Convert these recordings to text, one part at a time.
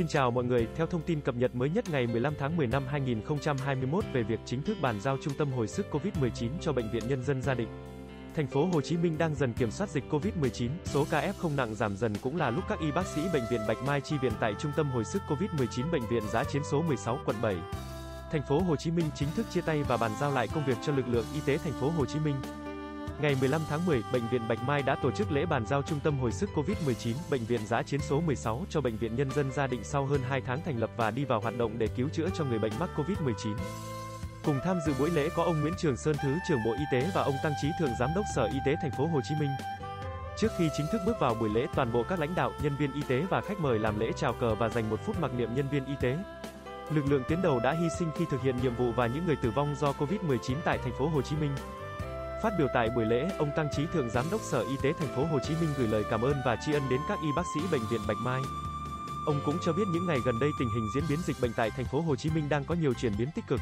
Xin chào mọi người, theo thông tin cập nhật mới nhất ngày 15 tháng 10 năm 2021 về việc chính thức bàn giao trung tâm hồi sức COVID-19 cho Bệnh viện Nhân dân Gia Định. Thành phố Hồ Chí Minh đang dần kiểm soát dịch COVID-19, số ca F không nặng giảm dần cũng là lúc các y bác sĩ Bệnh viện Bạch Mai chi viện tại Trung tâm hồi sức COVID-19 Bệnh viện Dã chiến số 16 quận 7. Thành phố Hồ Chí Minh chính thức chia tay và bàn giao lại công việc cho lực lượng y tế thành phố Hồ Chí Minh. Ngày 15 tháng 10, Bệnh viện Bạch Mai đã tổ chức lễ bàn giao Trung tâm hồi sức COVID-19, Bệnh viện Dã chiến số 16 cho Bệnh viện Nhân dân Gia Định sau hơn 2 tháng thành lập và đi vào hoạt động để cứu chữa cho người bệnh mắc COVID-19. Cùng tham dự buổi lễ có ông Nguyễn Trường Sơn, Thứ trưởng Bộ Y tế và ông Tăng Chí Thượng, Giám đốc Sở Y tế thành phố Hồ Chí Minh. Trước khi chính thức bước vào buổi lễ, toàn bộ các lãnh đạo, nhân viên y tế và khách mời làm lễ chào cờ và dành 1 phút mặc niệm nhân viên y tế. Lực lượng tuyến đầu đã hy sinh khi thực hiện nhiệm vụ và những người tử vong do COVID-19 tại thành phố Hồ Chí Minh. Phát biểu tại buổi lễ, ông Tăng Chí Thượng, Giám đốc Sở Y tế thành phố Hồ Chí Minh gửi lời cảm ơn và tri ân đến các y bác sĩ Bệnh viện Bạch Mai. Ông cũng cho biết những ngày gần đây tình hình diễn biến dịch bệnh tại thành phố Hồ Chí Minh đang có nhiều chuyển biến tích cực.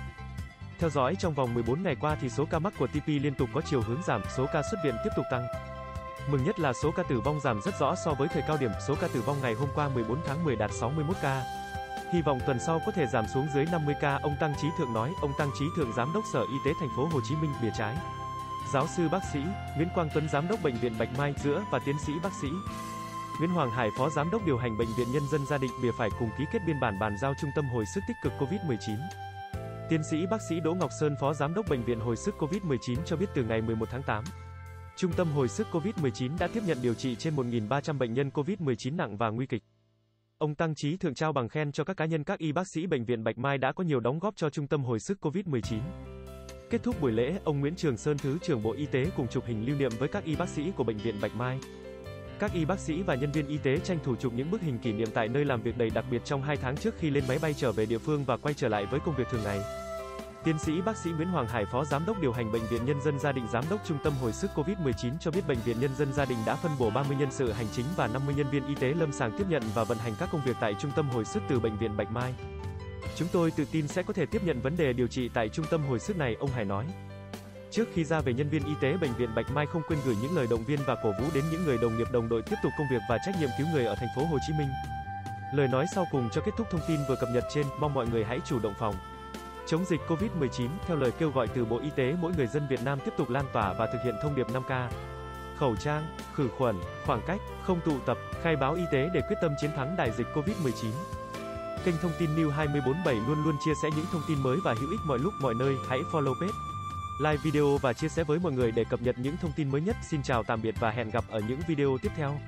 Theo dõi trong vòng 14 ngày qua thì số ca mắc của TP liên tục có chiều hướng giảm, số ca xuất viện tiếp tục tăng. Mừng nhất là số ca tử vong giảm rất rõ so với thời cao điểm, số ca tử vong ngày hôm qua 14 tháng 10 đạt 61 ca. Hy vọng tuần sau có thể giảm xuống dưới 50 ca, ông Tăng Chí Thượng nói. Ông Tăng Chí Thượng, Giám đốc Sở Y tế thành phố Hồ Chí Minh. Bìa trái: Giáo sư bác sĩ Nguyễn Quang Tuấn, Giám đốc Bệnh viện Bạch Mai. Giữa và tiến sĩ bác sĩ Nguyễn Hoàng Hải, Phó Giám đốc điều hành Bệnh viện Nhân dân Gia Định. Bìa phải cùng ký kết biên bản bàn giao Trung tâm hồi sức tích cực COVID-19. Tiến sĩ bác sĩ Đỗ Ngọc Sơn, Phó Giám đốc Bệnh viện hồi sức COVID-19 cho biết từ ngày 11 tháng 8, Trung tâm hồi sức COVID-19 đã tiếp nhận điều trị trên 1.300 bệnh nhân COVID-19 nặng và nguy kịch. Ông Tăng Chí Thượng trao bằng khen cho các cá nhân, các y bác sĩ Bệnh viện Bạch Mai đã có nhiều đóng góp cho Trung tâm hồi sức COVID-19. Kết thúc buổi lễ, ông Nguyễn Trường Sơn, Thứ trưởng Bộ Y tế cùng chụp hình lưu niệm với các y bác sĩ của Bệnh viện Bạch Mai. Các y bác sĩ và nhân viên y tế tranh thủ chụp những bức hình kỷ niệm tại nơi làm việc đầy đặc biệt trong 2 tháng trước khi lên máy bay trở về địa phương và quay trở lại với công việc thường ngày. Tiến sĩ bác sĩ Nguyễn Hoàng Hải, Phó Giám đốc điều hành Bệnh viện Nhân dân Gia Định, Giám đốc Trung tâm hồi sức COVID-19 cho biết Bệnh viện Nhân dân Gia Định đã phân bổ 30 nhân sự hành chính và 50 nhân viên y tế lâm sàng tiếp nhận và vận hành các công việc tại Trung tâm hồi sức từ Bệnh viện Bạch Mai. Chúng tôi tự tin sẽ có thể tiếp nhận vấn đề điều trị tại trung tâm hồi sức này, ông Hải nói. Trước khi ra về, nhân viên y tế Bệnh viện Bạch Mai không quên gửi những lời động viên và cổ vũ đến những người đồng nghiệp, đồng đội tiếp tục công việc và trách nhiệm cứu người ở thành phố Hồ Chí Minh. Lời nói sau cùng cho kết thúc thông tin vừa cập nhật trên, mong mọi người hãy chủ động phòng chống dịch COVID-19 theo lời kêu gọi từ Bộ Y tế. Mỗi người dân Việt Nam tiếp tục lan tỏa và thực hiện thông điệp 5K: khẩu trang, khử khuẩn, khoảng cách, không tụ tập, khai báo y tế để quyết tâm chiến thắng đại dịch COVID-19. Kênh thông tin New 24/7 luôn luôn chia sẻ những thông tin mới và hữu ích mọi lúc mọi nơi. Hãy follow page, like video và chia sẻ với mọi người để cập nhật những thông tin mới nhất. Xin chào tạm biệt và hẹn gặp ở những video tiếp theo.